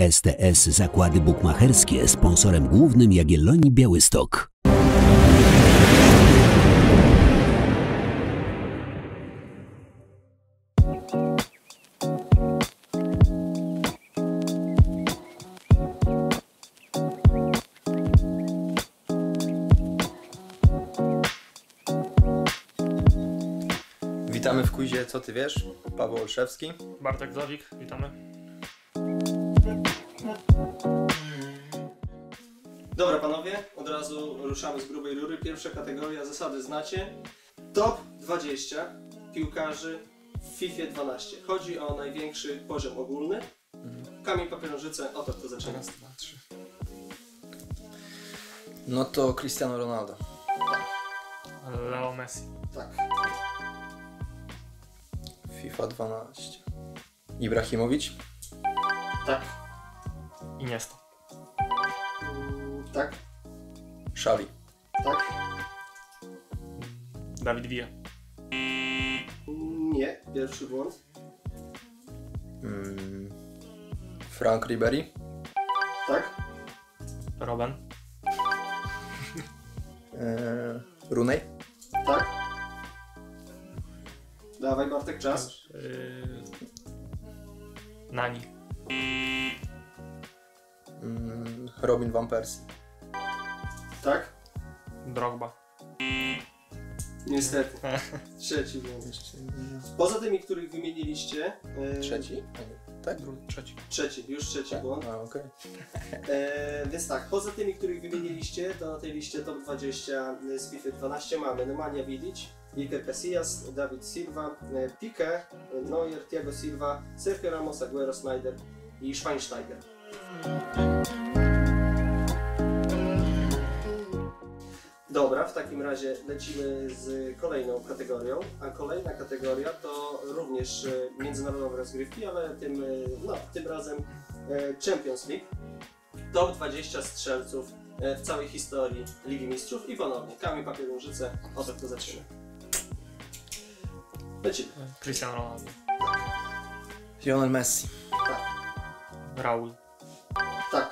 STS Zakłady Bukmacherskie, sponsorem głównym Jagiellonii Białystok. Witamy w quizie Co Ty Wiesz? Paweł Olszewski. Bartłomiej Wdowik, witamy. Dobra panowie, od razu ruszamy z grubej rury. Pierwsza kategoria, zasady znacie. Top 20 piłkarzy w FIFA 12. Chodzi o największy poziom ogólny. Kamień, papier, nożyce, oto kto zaczyna. Raz, dwa, trzy. No to Cristiano Ronaldo. Leo Messi. Tak. FIFA 12. Ibrahimović? Tak. Iniesta? Tak. Xavi? Tak. David Villa? Nie, pierwszy błąd. Frank Ribery? Tak. Robin? Rooney? Tak. Dawaj Bartek, czas. Nani. Robin Van Persie. Tak. Drogba. Niestety. Trzeci był. Poza tymi, których wymieniliście... Trzeci? Tak? Trzeci. Już trzeci tak? Błąd. A, okej. Więc tak, poza tymi, których wymieniliście, to na tej liście top 20 z FIFA 12 mamy Nemanja Vidic, Iker Casillas, Dawid Silva, Pique, Neuer, Thiago Silva, Sergio Ramos, Aguero, Snyder i Schweinsteiger. Dobra, w takim razie lecimy z kolejną kategorią, a kolejna kategoria to również międzynarodowe rozgrywki, ale tym razem Champions League. Top 20 strzelców w całej historii Ligi Mistrzów i ponownie kamień, papier, nożyce, oto kto zaczyna. Lecimy. Cristiano Ronaldo. Tak. Lionel Messi. Tak. Raul. Tak.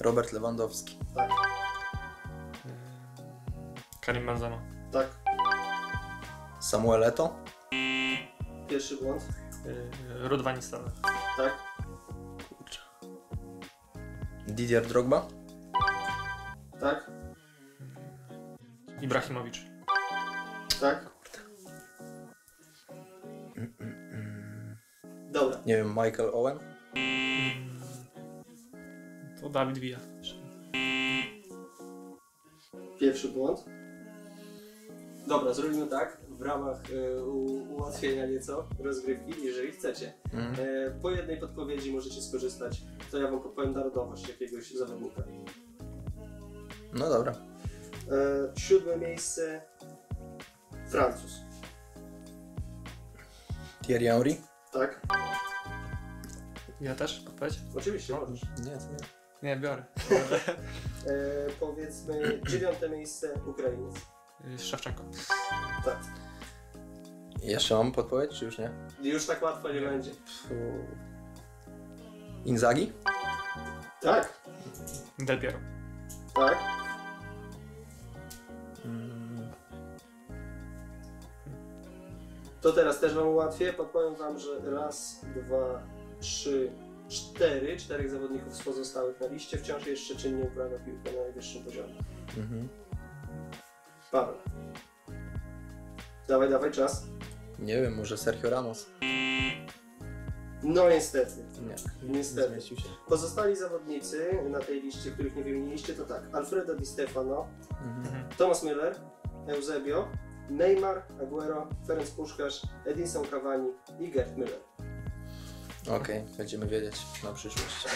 Robert Lewandowski. Tak. Karim Benzema. Tak. Samuel Eto. Pierwszy błąd. Ruud van Nistelrooy. Tak. Didier Drogba. Tak. Ibrahimović. Tak. Dobra. Nie wiem, Michael Owen. To David Villa. Pierwszy błąd. Dobra, zrobimy tak, w ramach ułatwienia nieco rozgrywki, jeżeli chcecie. Po jednej podpowiedzi możecie skorzystać, to ja wam podpowiem narodowość jakiegoś zawodnika. No dobra. 7. miejsce, Francuz. Thierry Henry? Tak. Ja też podpowiedź? Oczywiście, możesz. Nie, biorę. Powiedzmy 9. miejsce, Ukrainiec. Szewczenko. Tak. Jeszcze mam podpowiedź, czy już nie? Już tak łatwo nie będzie. Inzaghi? Tak. Del Piero? Tak. To teraz też wam ułatwię. Podpowiem wam, że raz, dwa, trzy, czterech zawodników z pozostałych na liście wciąż jeszcze czynnie uprawia piłkę na najwyższym poziomie. Paweł. Dawaj czas. Nie wiem, może Sergio Ramos. No niestety. Niestety. Pozostali zawodnicy na tej liście, których nie wymieniliście, to tak: Alfredo Di Stefano, Thomas Müller, Eusebio, Neymar, Aguero, Ferenc Puszkarz, Edinson Cavani i Gerd Müller. Okej, będziemy wiedzieć na przyszłość.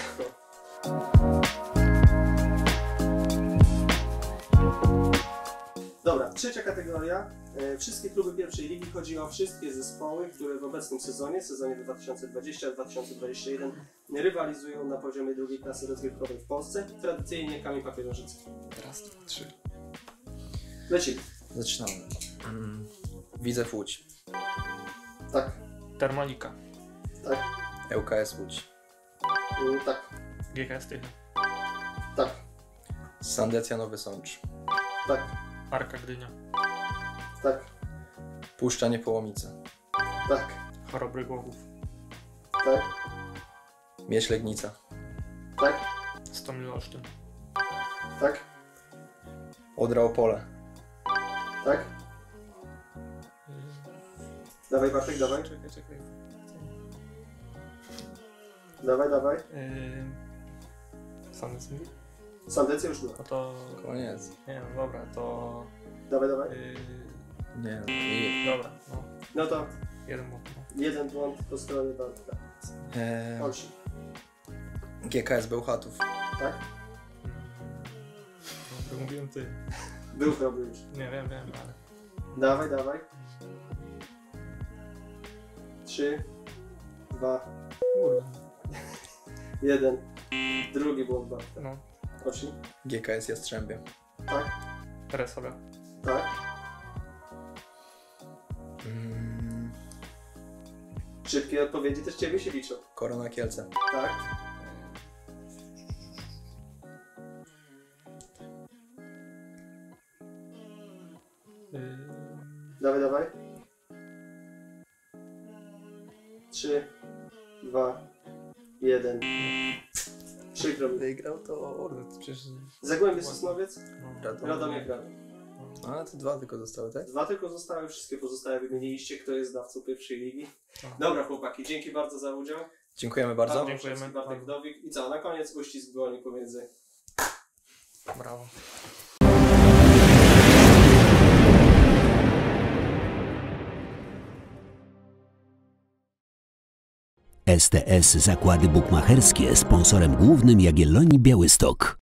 Dobra, trzecia kategoria. Wszystkie kluby pierwszej ligi. Chodzi o wszystkie zespoły, które w obecnym sezonie 2020-2021 rywalizują na poziomie drugiej klasy rozgrywkowej w Polsce. Tradycyjnie kamień, papier, nożyce. Raz, dwa, trzy. Lecimy. Zaczynamy. Widzew Łódź. Tak. Termalika. Tak. ŁKS Łódź. Tak. GK Stychy. Tak. Sandecja Nowy Sącz. Tak. Arka Gdynia. Tak. Puszcza Niepołomice. Tak. Chorobry Głogów. Tak. Mieś Legnica. Tak. Stomil Olsztyn. Tak. Odra Opole. Tak. Dawaj Bartek, dawaj. Czekaj. Dawaj. Sandecja? Sandecja już była. No to... Koniec. Nie no, dobra, to... Dawaj. Nie no. Dobra, no. No to... Jeden błąd. Jeden błąd po stronie Bartka. Olsi. GKS Bełchatów. Tak? No, mówiłem ty. Był problem już. Nie, wiem, ale... Dawaj. 3, 2... Kurwa. 1. Drugi błąd Bartka. No. Oczy. GKS Jastrzębie. Tak. Resoga. Tak. Szybkie odpowiedzi też ciebie się liczą. Korona Kielce. Tak. Dawaj. 3, 2, 1. Przykro mi. Wygrał to Orlet, przecież... Zagłębie Sosnowiec? No. Radomia Kraków. A, to 2 tylko zostały, tak? 2 tylko zostały, wszystkie pozostałe wymieniliście, kto jest dawcą pierwszej ligi. Aha. Dobra chłopaki, dzięki bardzo za udział. Dziękujemy bardzo. Paweł Olszewski, Bartek Wdowik. I co, na koniec uścisk dłoni pomiędzy... Brawo. STS Zakłady Bukmacherskie, sponsorem głównym Jagiellonii Białystok.